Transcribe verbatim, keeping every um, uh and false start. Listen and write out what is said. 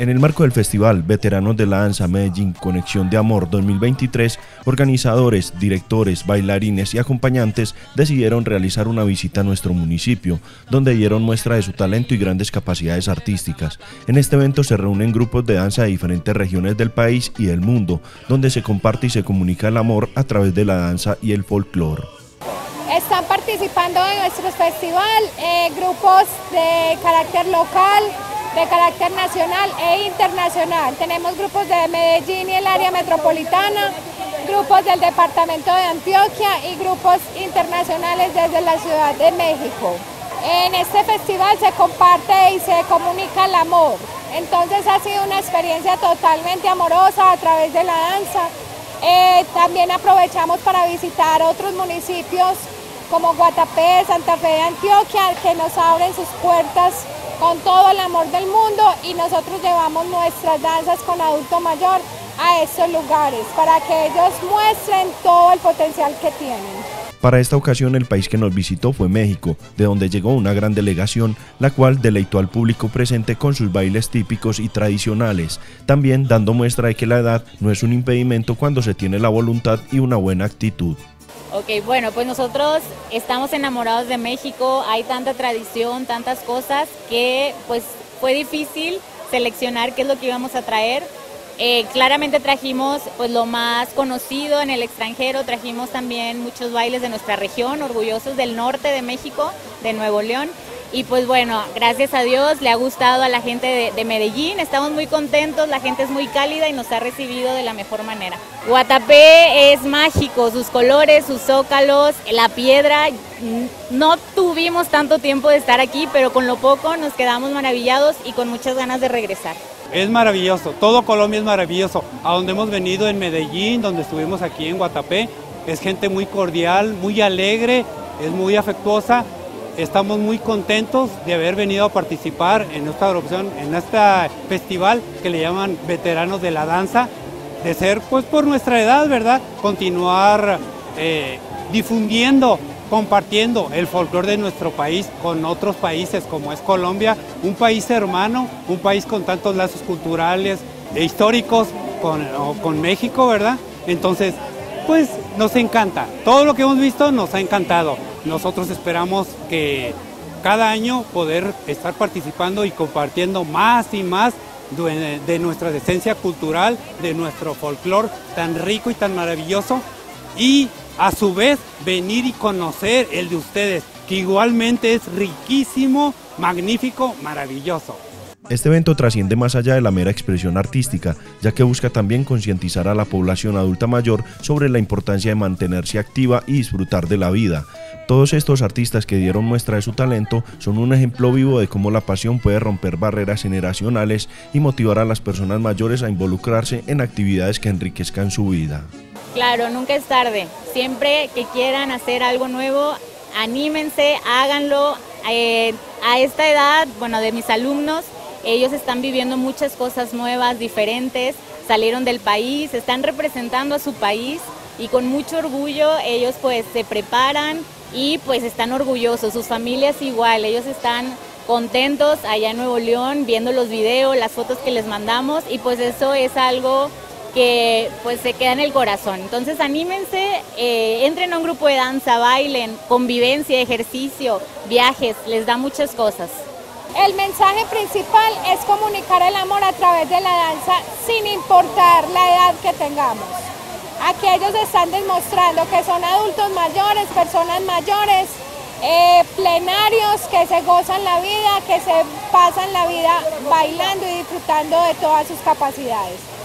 En el marco del Festival Veteranos de la Danza Medellín Conexión de Amor dos mil veintitrés, organizadores, directores, bailarines y acompañantes decidieron realizar una visita a nuestro municipio, donde dieron muestra de su talento y grandes capacidades artísticas. En este evento se reúnen grupos de danza de diferentes regiones del país y del mundo, donde se comparte y se comunica el amor a través de la danza y el folclore. Están participando en nuestro festival eh, grupos de carácter local, de carácter nacional e internacional. Tenemos grupos de Medellín y el área metropolitana, grupos del departamento de Antioquia y grupos internacionales desde la Ciudad de México. En este festival se comparte y se comunica el amor, entonces ha sido una experiencia totalmente amorosa a través de la danza. Eh, también aprovechamos para visitar otros municipios como Guatapé, Santa Fe de Antioquia, que nos abren sus puertas con todo el amor del mundo, y nosotros llevamos nuestras danzas con adulto mayor a estos lugares para que ellos muestren todo el potencial que tienen. Para esta ocasión el país que nos visitó fue México, de donde llegó una gran delegación, la cual deleitó al público presente con sus bailes típicos y tradicionales, también dando muestra de que la edad no es un impedimento cuando se tiene la voluntad y una buena actitud. Ok, bueno, pues nosotros estamos enamorados de México, hay tanta tradición, tantas cosas que pues fue difícil seleccionar qué es lo que íbamos a traer. Eh, claramente trajimos pues lo más conocido en el extranjero, trajimos también muchos bailes de nuestra región, orgullosos del norte de México, de Nuevo León. Y pues bueno, gracias a Dios le ha gustado a la gente de, de Medellín, estamos muy contentos, la gente es muy cálida y nos ha recibido de la mejor manera. Guatapé es mágico, sus colores, sus zócalos, la piedra. No tuvimos tanto tiempo de estar aquí, pero con lo poco nos quedamos maravillados y con muchas ganas de regresar. Es maravilloso, todo Colombia es maravilloso, a donde hemos venido en Medellín, donde estuvimos aquí en Guatapé, es gente muy cordial, muy alegre, es muy afectuosa. Estamos muy contentos de haber venido a participar en esta agrupación, en este festival que le llaman Veteranos de la Danza, de ser pues por nuestra edad, ¿verdad? Continuar eh, difundiendo, compartiendo el folclore de nuestro país con otros países como es Colombia, un país hermano, un país con tantos lazos culturales e históricos con, con México, ¿verdad? Entonces, pues nos encanta, todo lo que hemos visto nos ha encantado. Nosotros esperamos que cada año poder estar participando y compartiendo más y más de, de nuestra esencia cultural, de nuestro folclore tan rico y tan maravilloso, y a su vez venir y conocer el de ustedes, que igualmente es riquísimo, magnífico, maravilloso. Este evento trasciende más allá de la mera expresión artística, ya que busca también concientizar a la población adulta mayor sobre la importancia de mantenerse activa y disfrutar de la vida. Todos estos artistas que dieron muestra de su talento son un ejemplo vivo de cómo la pasión puede romper barreras generacionales y motivar a las personas mayores a involucrarse en actividades que enriquezcan su vida. Claro, nunca es tarde. Siempre que quieran hacer algo nuevo, anímense, háganlo. Eh, a esta edad, bueno, de mis alumnos, ellos están viviendo muchas cosas nuevas, diferentes, salieron del país, están representando a su país y con mucho orgullo ellos pues se preparan y pues están orgullosos, sus familias igual, ellos están contentos allá en Nuevo León viendo los videos, las fotos que les mandamos, y pues eso es algo que pues se queda en el corazón. Entonces anímense, eh, entren a un grupo de danza, bailen, convivencia, ejercicio, viajes, les da muchas cosas. El mensaje principal es comunicar el amor a través de la danza sin importar la edad que tengamos. Aquí ellos están demostrando que son adultos mayores, personas mayores, eh, plenarios, que se gozan la vida, que se pasan la vida bailando y disfrutando de todas sus capacidades.